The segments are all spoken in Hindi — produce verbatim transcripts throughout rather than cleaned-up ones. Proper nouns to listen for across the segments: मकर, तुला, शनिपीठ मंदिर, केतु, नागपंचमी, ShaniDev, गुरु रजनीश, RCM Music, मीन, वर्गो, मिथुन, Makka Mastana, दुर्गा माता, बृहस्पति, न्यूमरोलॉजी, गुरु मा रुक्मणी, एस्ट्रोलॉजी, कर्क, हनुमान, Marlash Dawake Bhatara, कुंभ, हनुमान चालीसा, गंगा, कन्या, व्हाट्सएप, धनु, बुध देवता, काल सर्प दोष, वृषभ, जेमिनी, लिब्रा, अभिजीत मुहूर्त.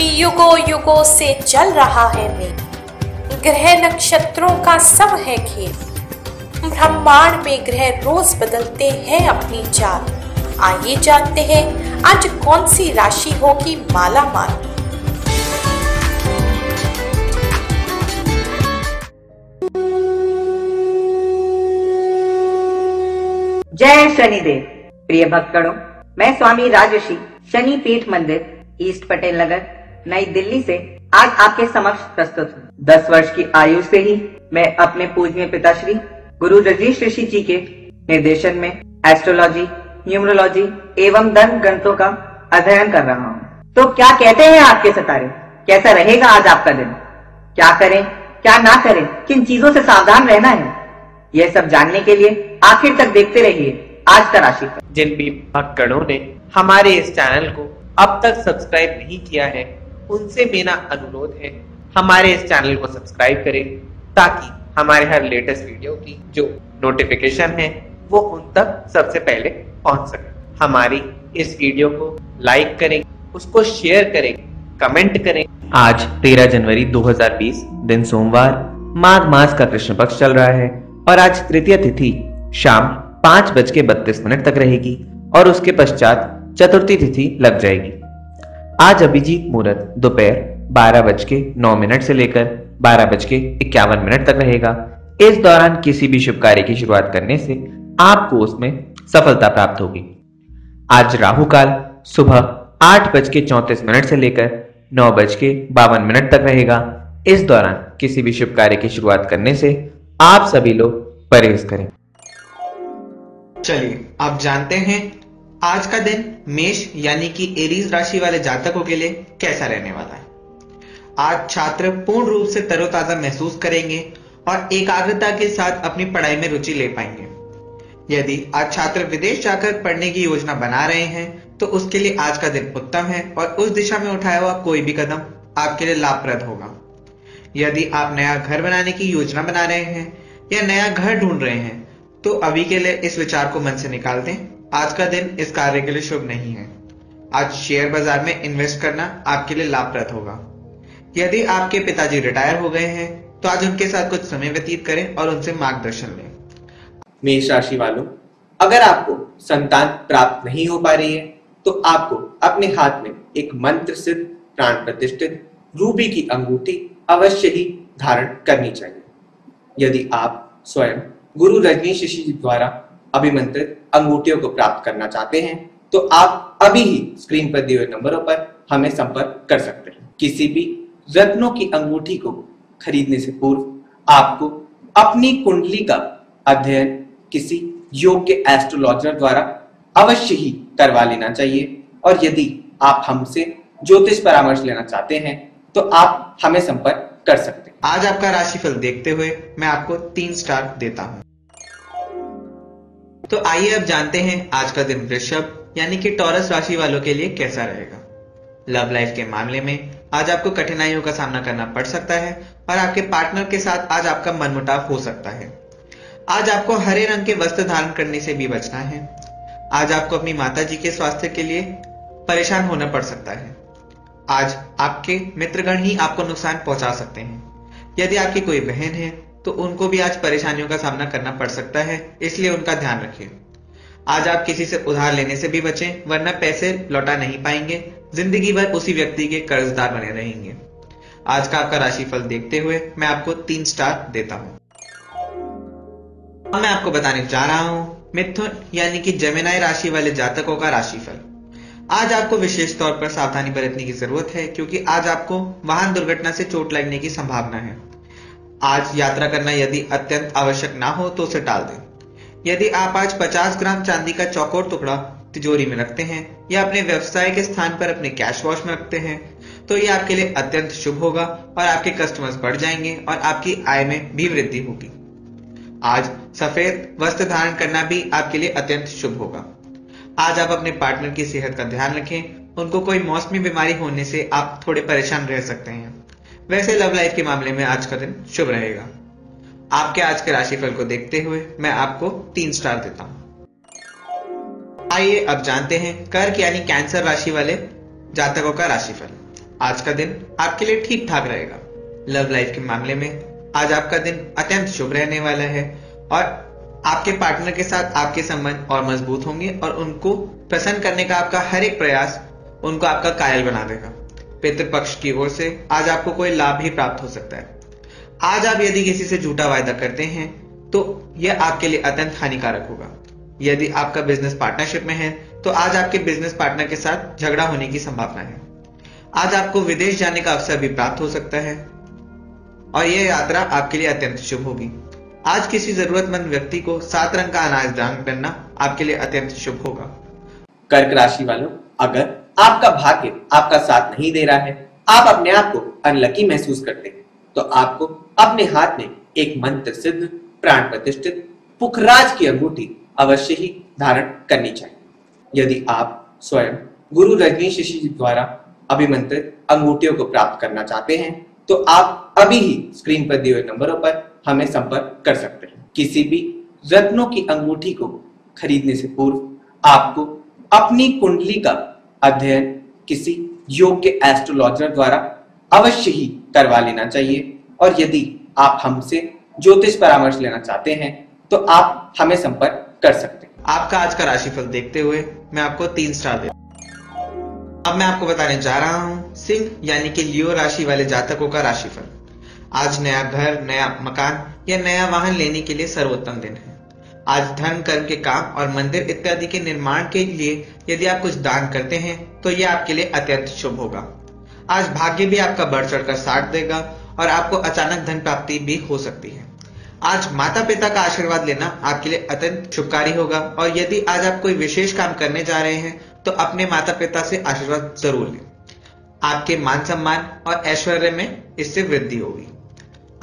युगों युगों से चल रहा है मेघ। ग्रह नक्षत्रों का सब है खेल। ब्रह्मांड में ग्रह रोज बदलते हैं अपनी चाल। आइए जानते हैं आज कौन सी राशि होगी माला माल। जय शनिदेव। प्रिय भक्तगणों, मैं स्वामी राजशी शनिपीठ मंदिर ईस्ट पटेल नगर नई दिल्ली से आज आपके समक्ष प्रस्तुत हूँ। दस वर्ष की आयु से ही मैं अपने पूजनीय पिताश्री गुरु रजनीश जी के निर्देशन में एस्ट्रोलॉजी, न्यूमरोलॉजी एवं धन ग्रंथों का अध्ययन कर रहा हूँ। तो क्या कहते हैं आपके सितारे, कैसा रहेगा आज आपका दिन, क्या करें क्या ना करें, किन चीजों से सावधान रहना है, यह सब जानने के लिए आखिर तक देखते रहिए आज का राशिफल। जिन भी भक्तगणों ने हमारे इस चैनल को अब तक सब्सक्राइब नहीं किया है, उनसे मेरा अनुरोध है हमारे इस चैनल को सब्सक्राइब करें ताकि हमारे हर लेटेस्ट वीडियो की जो नोटिफिकेशन है वो उन तक सबसे पहले पहुंच सके। हमारी इस वीडियो को लाइक करें, उसको शेयर करें, कमेंट करें। आज तेरह जनवरी दो हजार बीस दिन सोमवार, माघ मास का कृष्ण पक्ष चल रहा है और आज तृतीय तिथि शाम पाँच बज के बत्तीस मिनट तक रहेगी और उसके पश्चात चतुर्थी तिथि लग जाएगी। आज अभिजीत मुहूर्त दोपहर बारह बज के नौ मिनट से लेकर बारह बज के इक्यावन मिनट तक रहेगा। इस दौरान किसी भी शुभ कार्य की शुरुआत करने से आपको उसमें सफलता प्राप्त होगी। आज राहु काल सुबह आठ बज के चौंतीस मिनट से लेकर नौ बज के बावन मिनट तक रहेगा। इस दौरान किसी भी शुभ कार्य की शुरुआत करने से आप सभी लोग परहेज करें। चलिए आप जानते हैं आज का दिन मेष यानी कि एरीज राशि वाले जातकों के लिए कैसा रहने वाला है। आज छात्र पूर्ण रूप से तरोताजा महसूस करेंगे और एकाग्रता के साथ अपनी पढ़ाई में रुचि ले पाएंगे। यदि आज छात्र विदेश जाकर पढ़ने की योजना बना रहे हैं तो उसके लिए आज का दिन उत्तम है और उस दिशा में उठाया हुआ कोई भी कदम आपके लिए लाभप्रद होगा। यदि आप नया घर बनाने की योजना बना रहे हैं या नया घर ढूंढ रहे हैं तो अभी के लिए इस विचार को मन से निकाल दें। आज का दिन इस कार्य के लिए शुभ नहीं है। आज शेयर बाजार में इन्वेस्ट करना आपके लिए लाभप्रद होगा। यदि आपके पिताजी रिटायर हो गए हैं तो आज उनके साथ कुछ समय व्यतीत करें और उनसे मार्गदर्शन लें। मेष राशि वालों, अगर आपको संतान प्राप्त नहीं हो पा रही है तो आपको अपने हाथ में एक मंत्र सिद्ध प्राण प्रतिष्ठित रूबी की अंगूठी अवश्य ही धारण करनी चाहिए। यदि आप स्वयं गुरु रजनीश जी द्वारा अभिमंत्रित अंगूठियों को प्राप्त करना चाहते हैं तो आप अभी ही स्क्रीन पर दिए हुए नंबरों पर हमें संपर्क कर सकते हैं। किसी भी रत्नों की अंगूठी को खरीदने से पूर्व आपको अपनी कुंडली का अध्ययन किसी योग्य एस्ट्रोलॉजर द्वारा अवश्य ही करवा लेना चाहिए। और यदि आप हमसे ज्योतिष परामर्श लेना चाहते हैं तो आप हमें संपर्क कर सकते हैं। आज आपका राशिफल देखते हुए मैं आपको तीन स्टार देता हूँ। तो आइए अब जानते हैं आज का दिन वृषभ यानी कि टॉरस राशि वालों के लिए कैसा रहेगा। लव लाइफ के मामले में आज आपको कठिनाइयों का सामना करना पड़ सकता है और आपके पार्टनर के साथ आज आपका मनमुटाव हो सकता है। आज आपको हरे रंग के वस्त्र धारण करने से भी बचना है। आज आपको अपनी माताजी के स्वास्थ्य के लिए परेशान होना पड़ सकता है। आज आपके मित्रगण ही आपको नुकसान पहुंचा सकते हैं। यदि आपकी कोई बहन है तो उनको भी आज परेशानियों का सामना करना पड़ सकता है, इसलिए उनका ध्यान रखें। आज आप किसी से उधार लेने से भी बचें, वरना पैसे लौटा नहीं पाएंगे, जिंदगी भर उसी व्यक्ति के कर्जदार बने रहेंगे। आज का आपका राशिफल देखते हुए मैं आपको तीन स्टार देता हूँ। मैं आपको बताने जा रहा हूँ मिथुन यानी कि जेमिनी राशि वाले जातकों का राशिफल। आज आपको विशेष तौर पर सावधानी बरतने की जरूरत है क्योंकि आज आपको वाहन दुर्घटना से चोट लगने की संभावना है। आज यात्रा करना यदि अत्यंत आवश्यक ना हो तो उसे टाल दें। यदि आप आज पचास ग्राम चांदी का चौकोर टुकड़ा तिजोरी में रखते हैं या अपने व्यवसाय के स्थान पर अपने कैश वॉश में रखते हैं तो ये आपके लिए अत्यंत शुभ होगा और आपके कस्टमर्स बढ़ जाएंगे और आपकी आय में भी वृद्धि होगी। आज सफेद वस्त्र धारण करना भी आपके लिए अत्यंत शुभ होगा। आज आप अपने पार्टनर की सेहत का ध्यान रखें, उनको कोई मौसमी बीमारी होने से आप थोड़े परेशान रह सकते हैं। वैसे लव लाइफ के मामले में आज का दिन शुभ रहेगा। आपके आज के राशिफल को देखते हुए मैं आपको तीन स्टार देता हूँ। आइए अब जानते हैं कर्क यानी कैंसर राशि वाले जातकों का राशिफल। आज का दिन आपके लिए ठीक ठाक रहेगा। लव लाइफ के मामले में आज आपका दिन अत्यंत शुभ रहने वाला है और आपके पार्टनर के साथ आपके संबंध और मजबूत होंगे और उनको प्रसन्न करने का आपका हर एक प्रयास उनको आपका कायल बना देगा। पितृपक्ष की ओर से आज आपको कोई लाभ भी प्राप्त हो सकता है। आज आप यदि किसी से झूठा वायदा करते हैं तो यह आपके लिए अत्यंत हानिकारक होगा। यदि आपका बिजनेस पार्टनरशिप में है तो आज आपके बिजनेस पार्टनर के साथ झगड़ा होने की संभावना है। आज आपको विदेश जाने का अवसर भी प्राप्त हो सकता है और यह यात्रा आपके लिए अत्यंत शुभ होगी। आज किसी जरूरतमंद व्यक्ति को सात रंग का अनाज दान करना आपके लिए अत्यंत शुभ होगा। कर्क राशि वालों, अगर आपका भाग्य आपका साथ नहीं दे रहा है, आप अपने आप को अनलकी महसूस करते हैं, तो आपको अपने हाथ में एक मंत्र सिद्ध प्राण प्रतिष्ठित पुखराज की अंगूठी अवश्य ही धारण करनी चाहिए। यदि आप स्वयं गुरु रजनीश जी द्वारा अभिमंत्रित अंगूठियों को प्राप्त करना चाहते हैं तो आप अभी ही स्क्रीन पर दिए हुए नंबरों पर हमें संपर्क कर सकते हैं। किसी भी रत्नों की अंगूठी को खरीदने से पूर्व आपको अपनी कुंडली का अध्ययन किसी योग्य एस्ट्रोलॉजर द्वारा अवश्य ही करवा लेना चाहिए और यदि आप हमसे ज्योतिष परामर्श लेना चाहते हैं तो आप हमें संपर्क कर सकते हैं। आपका आज का राशिफल देखते हुए मैं आपको तीन स्टार देता हूं। अब मैं आपको बताने जा रहा हूँ सिंह यानी कि लियो राशि वाले जातकों का राशिफल। आज नया घर, नया मकान या नया वाहन लेने के लिए सर्वोत्तम दिन है। आज धन कर्म के काम और मंदिर इत्यादि के निर्माण के लिए यदि आप कुछ दान करते हैं तो यह आपके लिए अत्यंत शुभ होगा। आज भाग्य भी आपका बढ़ चढ़ कर साथ देगा और आपको अचानक धन प्राप्ति भी हो सकती है। आज माता पिता का आशीर्वाद लेना आपके लिए अत्यंत शुभकारी होगा और यदि आज आप कोई विशेष काम करने जा रहे हैं तो अपने माता पिता से आशीर्वाद जरूर लें। आपके मान सम्मान और ऐश्वर्य में इससे वृद्धि होगी।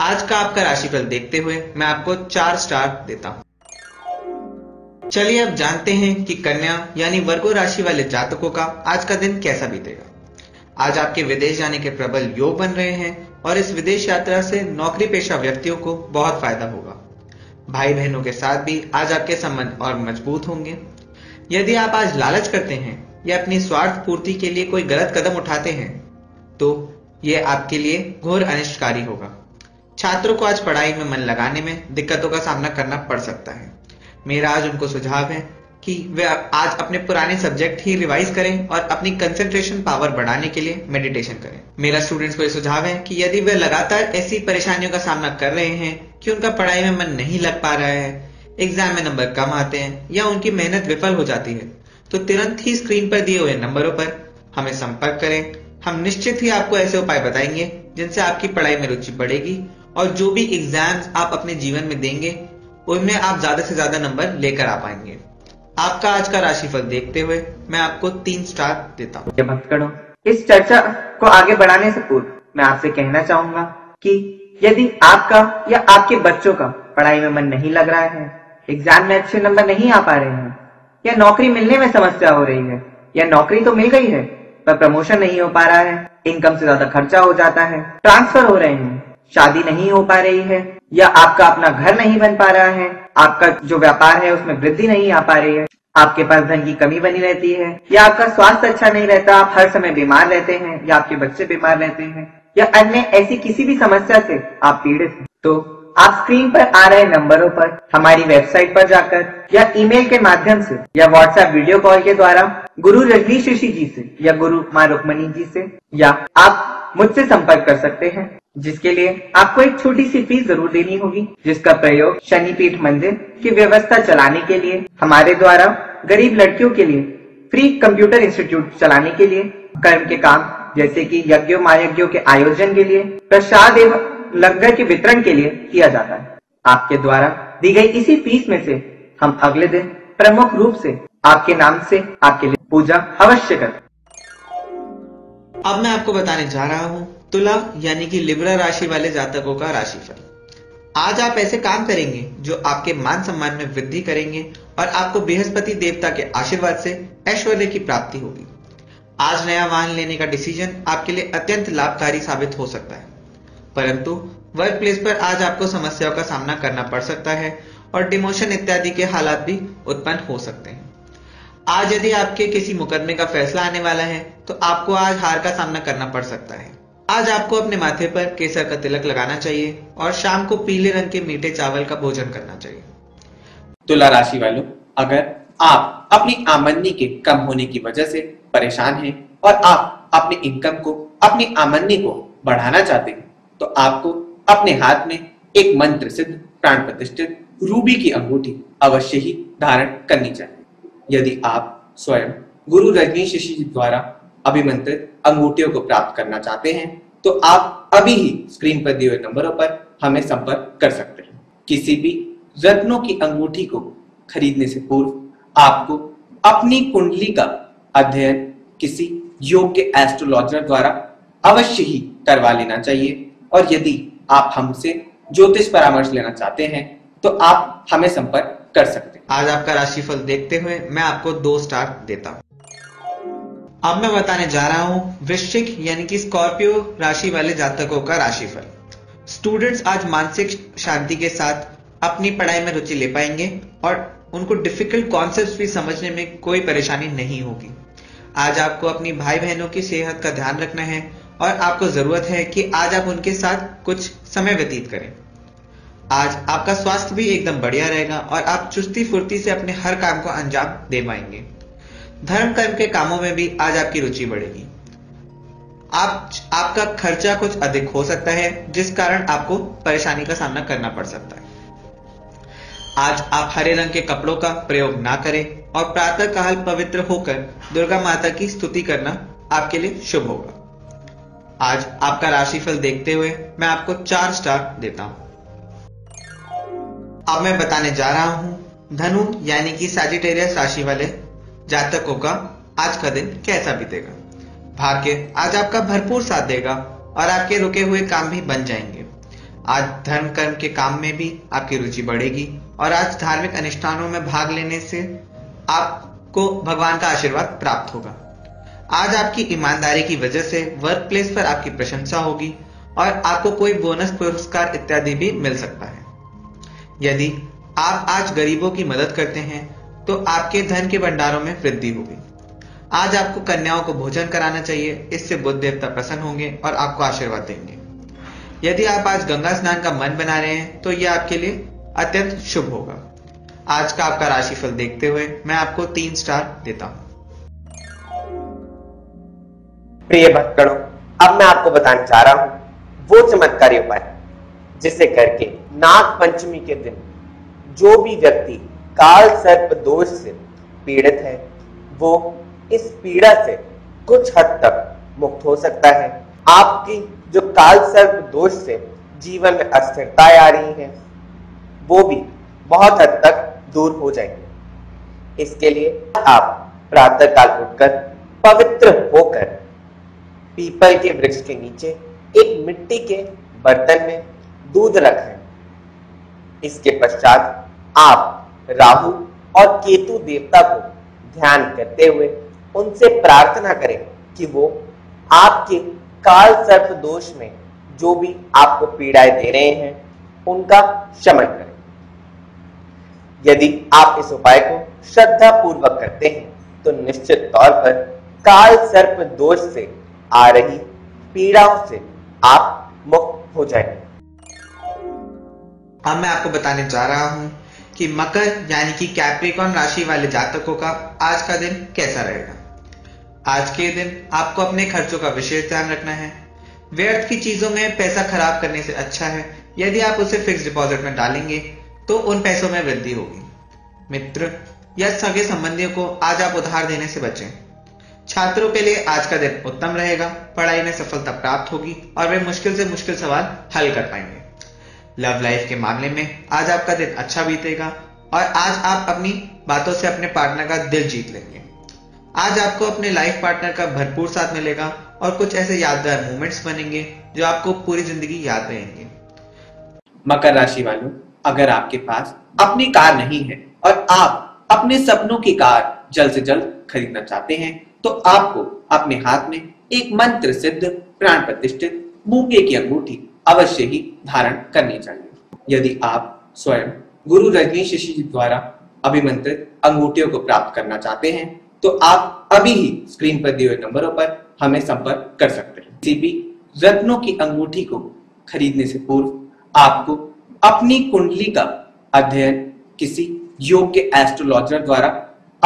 आज का आपका राशिफल देखते हुए मैं आपको चार स्टार देता हूं। चलिए अब जानते हैं कि कन्या यानी वर्गो राशि वाले जातकों का आज का दिन कैसा बीतेगा। आज आपके विदेश जाने के प्रबल योग बन रहे हैं और इस विदेश यात्रा से नौकरी पेशा व्यक्तियों को बहुत फायदा होगा। भाई बहनों के साथ भी आज आपके संबंध और मजबूत होंगे। यदि आप आज लालच करते हैं या अपनी स्वार्थ पूर्ति के लिए कोई गलत कदम उठाते हैं तो यह आपके लिए घोर अनिष्टकारी होगा। छात्रों को आज पढ़ाई में मन लगाने में दिक्कतों का सामना करना पड़ सकता है। मेरा आज उनको सुझाव है कि वे आज अपने पुराने सब्जेक्ट ही रिवाइज करें और अपनी कंसंट्रेशन पावर बढ़ाने के लिए मेडिटेशन करें। मेरा स्टूडेंट्स को यह सुझाव है कि यदि वे लगातार ऐसी परेशानियों का सामना कर रहे हैं कि उनका पढ़ाई में मन नहीं लग पा रहा है, एग्जाम में नंबर कम आते हैं या उनकी मेहनत विफल हो जाती है, तो तुरंत ही स्क्रीन पर दिए हुए नंबरों पर हमें संपर्क करें। हम निश्चित ही आपको ऐसे उपाय बताएंगे जिनसे आपकी पढ़ाई में रुचि बढ़ेगी और जो भी एग्जाम्स आप अपने जीवन में देंगे उनमें आप ज्यादा से ज्यादा नंबर लेकर आ पाएंगे। आपका आज का राशिफल देखते हुए मैं आपको तीन स्टार देता हूँ। मत करो। इस चर्चा को आगे बढ़ाने से पूर्व मैं आपसे कहना चाहूंगा कि यदि आपका या आपके बच्चों का पढ़ाई में मन नहीं लग रहा है, एग्जाम में अच्छे नंबर नहीं आ पा रहे हैं या नौकरी मिलने में समस्या हो रही है या नौकरी तो मिल गई है पर प्रमोशन नहीं हो पा रहा है, इनकम से ज्यादा खर्चा हो जाता है, ट्रांसफर हो रहे हैं, शादी नहीं हो पा रही है या आपका अपना घर नहीं बन पा रहा है, आपका जो व्यापार है उसमें वृद्धि नहीं आ पा रही है, आपके पास धन की कमी बनी रहती है या आपका स्वास्थ्य अच्छा नहीं रहता, आप हर समय बीमार रहते हैं या आपके बच्चे बीमार रहते हैं या अन्य ऐसी किसी भी समस्या से आप पीड़ित हैं, तो आप स्क्रीन पर आ रहे नंबरों पर हमारी वेबसाइट पर जाकर या ईमेल के माध्यम से या व्हाट्सएप वीडियो कॉल के द्वारा गुरु रजनीश जी से या गुरु माँ रुक्मणी जी से या आप मुझसे संपर्क कर सकते हैं, जिसके लिए आपको एक छोटी सी फीस जरूर देनी होगी, जिसका प्रयोग शनिपीठ मंदिर की व्यवस्था चलाने के लिए, हमारे द्वारा गरीब लड़कियों के लिए फ्री कंप्यूटर इंस्टीट्यूट चलाने के लिए, कर्म के काम जैसे कि यज्ञ महायज्ञों के आयोजन के लिए, प्रसाद एवं लंगर के वितरण के लिए किया जाता है। आपके द्वारा दी गई इसी फीस में से हम अगले दिन प्रमुख रूप से आपके नाम से आपके लिए पूजा अवश्य करें। अब मैं आपको बताने जा रहा हूँ तुला यानी कि लिब्रा राशि वाले जातकों का राशिफल। आज आप ऐसे काम करेंगे जो आपके मान सम्मान में वृद्धि करेंगे और आपको बृहस्पति देवता के आशीर्वाद से ऐश्वर्य की प्राप्ति होगी। आज नया वाहन लेने का डिसीजन आपके लिए अत्यंत लाभकारी साबित हो सकता है, परंतु वर्क प्लेस पर आज आपको समस्याओं का सामना करना पड़ सकता है और डिमोशन इत्यादि के हालात भी उत्पन्न हो सकते हैं। आज यदि आपके किसी मुकदमे का फैसला आने वाला है तो आपको आज हार का सामना करना पड़ सकता है। आज आपको अपने माथे पर केसर का तिलक लगाना चाहिए और शाम को पीले रंग के मीठे चावल का भोजन करना चाहिए। तुला राशि वालों, अगर आप अपनी आमदनी के कम होने की वजह से परेशान हैं और आप अपने इनकम को, अपनी आमदनी को बढ़ाना चाहते हैं तो आपको अपने हाथ में एक मंत्र सिद्ध प्राण प्रतिष्ठित रूबी की अंगूठी अवश्य ही धारण करनी चाहिए। यदि आप स्वयं गुरु रजनीश जी द्वारा अभिमंत्रित अंगूठियों को प्राप्त करना चाहते हैं तो आप अभी ही स्क्रीन पर दिए हुए नंबरों पर हमें संपर्क कर सकते हैं। किसी भी रत्नों की अंगूठी को खरीदने से पूर्व आपको अपनी कुंडली का अध्ययन किसी योग्य एस्ट्रोलॉजर द्वारा अवश्य ही करवा लेना चाहिए। और यदि आप हमसे ज्योतिष परामर्श लेना चाहते हैं तो आप हमें संपर्क कर सकते हैं। आज आपका राशिफल देखते हुए मैं आपको दो स्टार देता हूँ। अब मैं बताने जा रहा हूँ वृश्चिक यानी कि स्कॉर्पियो राशि वाले जातकों का राशिफल। स्टूडेंट्स आज मानसिक शांति के साथ अपनी पढ़ाई में रुचि ले पाएंगे और उनको डिफिकल्ट कॉन्सेप्ट्स भी समझने में कोई परेशानी नहीं होगी। आज आपको अपनी भाई बहनों की सेहत का ध्यान रखना है और आपको जरूरत है कि आज आप उनके साथ कुछ समय व्यतीत करें। आज आपका स्वास्थ्य भी एकदम बढ़िया रहेगा और आप चुस्ती फुर्ती से अपने हर काम को अंजाम दे पाएंगे। धर्म कर्म के कामों में भी आज आपकी रुचि बढ़ेगी। आप आपका खर्चा कुछ अधिक हो सकता है जिस कारण आपको परेशानी का सामना करना पड़ सकता है। आज आप हरे रंग के कपड़ों का प्रयोग ना करें और प्रातः काल पवित्र होकर दुर्गा माता की स्तुति करना आपके लिए शुभ होगा। आज आपका राशिफल देखते हुए मैं आपको चार स्टार देता हूं। अब मैं बताने जा रहा हूं धनु यानी कि सैजिटेरियस राशि वाले जातकों का आज का दिन कैसा बीतेगा। भाग्य आज आपका भरपूर साथ देगा और आपके रुके हुए काम भी बन जाएंगे। आज धर्म कर्म के काम में भी आपकी रुचि बढ़ेगी और आज धार्मिक अनुष्ठानों में भाग लेने से आपको भगवान का आशीर्वाद प्राप्त होगा। आज आपकी ईमानदारी की वजह से वर्क प्लेस पर आपकी प्रशंसा होगी और आपको कोई बोनस पुरस्कार इत्यादि भी मिल सकता है। यदि आप आज गरीबों की मदद करते हैं तो आपके धन के भंडारों में वृद्धि होगी। आज आपको कन्याओं को भोजन कराना चाहिए, इससे बुध देवता प्रसन्न होंगे और आपको आशीर्वाद देंगे। यदि आप आज गंगा स्नान का मन बना रहे हैं तो यह आपके लिए अत्यंत शुभ होगा। आज का आपका राशिफल देखते हुए मैं आपको तीन स्टार देता हूँ। प्रिय भक्तगणों, अब मैं आपको बताने जा रहा हूं वो चमत्कारी उपाय जिसे करके नागपंचमी के दिन जो भी व्यक्ति काल सर्प दोष से पीड़ित है वो इस पीड़ा से कुछ हद तक मुक्त हो सकता है। आपकी जो काल सर्प दोष से जीवन में अस्थिरताएं आ रही हैं वो भी बहुत हद तक दूर हो जाएंगे। इसके लिए आप प्रातः काल उठकर पवित्र होकर पीपल के वृक्ष के नीचे एक मिट्टी के बर्तन में दूध रखें। इसके पश्चात आप राहु और केतु देवता को ध्यान करते हुए उनसे प्रार्थना करें कि वो आपके काल सर्प दोष में जो भी आपको पीड़ाएं दे रहे हैं उनका शमन करें। यदि आप इस उपाय को श्रद्धा पूर्वक करते हैं तो निश्चित तौर पर काल सर्प दोष से आ रही पीड़ाओं से आप मुक्त हो जाएंगे। अब मैं आपको बताने जा रहा हूं कि मकर यानी कि कैप्रिकॉर्न राशि वाले जातकों का आज का दिन कैसा रहेगा। आज के दिन आपको अपने खर्चों का विशेष ध्यान रखना है। व्यर्थ की चीजों में पैसा खराब करने से अच्छा है यदि आप उसे फिक्स डिपॉजिट में डालेंगे तो उन पैसों में वृद्धि होगी। मित्र या सगे संबंधियों को आज आप उधार देने से बचें। छात्रों के लिए आज का दिन उत्तम रहेगा। पढ़ाई में सफलता प्राप्त होगी और वे मुश्किल से मुश्किल सवाल हल कर पाएंगे। लव लाइफ के मामले में आज आपका दिन अच्छा बीतेगा और आज आप अपनी बातों से अपने पार्टनर का दिल जीत लेंगे। आज आपको अपने लाइफ पार्टनर का भरपूर साथ मिलेगा और कुछ ऐसे यादगार मोमेंट्स बनेंगे जो आपको पूरी जिंदगी याद रहेंगे। मकर राशि वालों, अगर आपके पास अपनी कार नहीं है और आप अपने सपनों की कार जल्द से जल्द खरीदना चाहते हैं तो आपको अपने हाथ में एक मंत्र सिद्ध प्राण प्रतिष्ठित मूंगे की अंगूठी अवश्य ही धारण करनी चाहिए। यदि आप स्वयं गुरु रजनीश जी द्वारा अभिमंत्रित अंगूठियों को प्राप्त करना चाहते हैं तो आप अभी ही स्क्रीन पर दिए हुए नंबरों पर हमें संपर्क कर सकते हैं। किसी भी रत्नों की अंगूठी को खरीदने से पूर्व आपको अपनी कुंडली का अध्ययन किसी योग्य एस्ट्रोलॉजर द्वारा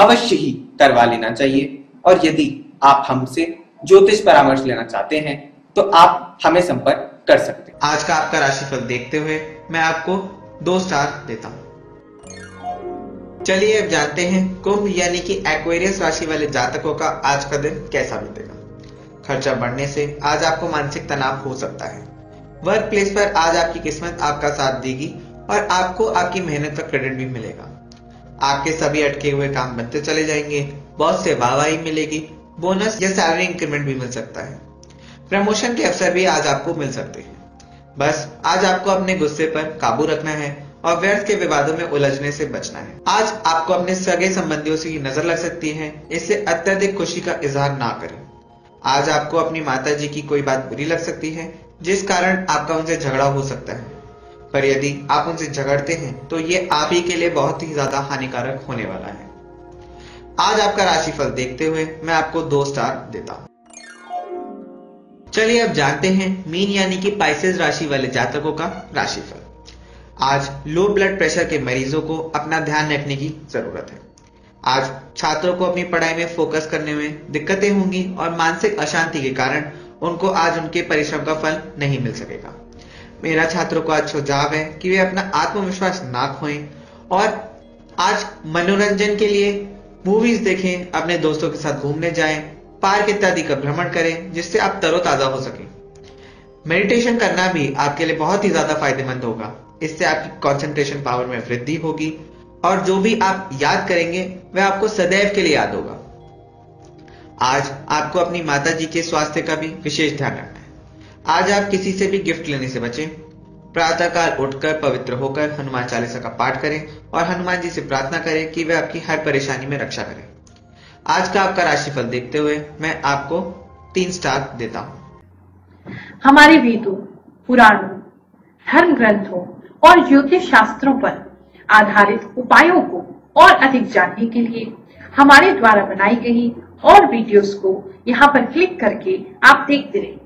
अवश्य ही करवा लेना चाहिए। और यदि आप हमसे ज्योतिष परामर्श लेना चाहते हैं तो आप हमें संपर्क कर सकते हैं। आज का आपका राशिफल देखते हुए मैं आपको दो स्टार देता हूँ। चलिए अब जानते हैं कुंभ यानी कि एक्वेरियस राशि वाले जातकों का आज का दिन कैसा बीतेगा। खर्चा बढ़ने से आज आपको मानसिक तनाव हो सकता है। वर्क प्लेस पर आज आपकी किस्मत आपका साथ देगी और आपको आपकी मेहनत का क्रेडिट भी मिलेगा। आपके सभी अटके हुए काम बनते चले जाएंगे। बॉस से वाहवाही मिलेगी। बोनस या सैलरी इंक्रीमेंट भी मिल सकता है। प्रमोशन के अवसर भी आज आपको मिल सकते हैं। बस आज आपको अपने गुस्से पर काबू रखना है और व्यर्थ के विवादों में उलझने से बचना है। आज आपको अपने सगे संबंधियों से नजर लग सकती है, इससे अत्यधिक खुशी का इजहार ना करें। आज आपको अपनी माता जी की कोई बात बुरी लग सकती है जिस कारण आपका उनसे झगड़ा हो सकता है, पर यदि आप उनसे झगड़ते हैं तो ये आप ही के लिए बहुत ही ज्यादा हानिकारक होने वाला है। आज आपका राशिफल देखते हुए मैं आपको दो स्टार देता हूँ। चलिए अब जानते हैं मीन यानी कि पाइसेस राशि वाले जातकों का राशिफल। आज लो ब्लड प्रेशर के मरीजों को अपना ध्यान रखने की जरूरत है। आज छात्रों को अपनी पढ़ाई में फोकस करने में दिक्कतें होंगी और मानसिक अशांति के कारण उनको आज उनके परिश्रम का फल नहीं मिल सकेगा। मेरा छात्रों को आज सुझाव है कि वे अपना आत्मविश्वास ना खोएं और आज मनोरंजन के लिए मूवीज देखें, अपने दोस्तों के साथ घूमने जाएं, पार्क इत्यादि का भ्रमण करें जिससे आप तरोताजा हो सके। मेडिटेशन करना भी आपके लिए बहुत ही ज्यादा फायदेमंद होगा। इससे आपकी कॉन्सेंट्रेशन पावर में वृद्धि होगी और जो भी आप याद करेंगे वह आपको सदैव के लिए याद होगा। आज आपको अपनी माता जी के स्वास्थ्य का भी विशेष ध्यान रखना है। आज आप किसी से भी गिफ्ट लेने से बचें। प्रातःकाल उठकर पवित्र होकर हनुमान चालीसा का पाठ करें और हनुमान जी से प्रार्थना करें कि वे आपकी हर परेशानी में रक्षा करें। आज का आपका राशिफल देखते हुए मैं आपको तीन स्टार देता हूँ। हमारे वेदों, पुराणों, धर्म ग्रंथों और ज्योतिष शास्त्रों पर आधारित उपायों को और अधिक जानने के लिए हमारे द्वारा बनाई गई और वीडियोस को यहाँ पर क्लिक करके आप देखते रहें।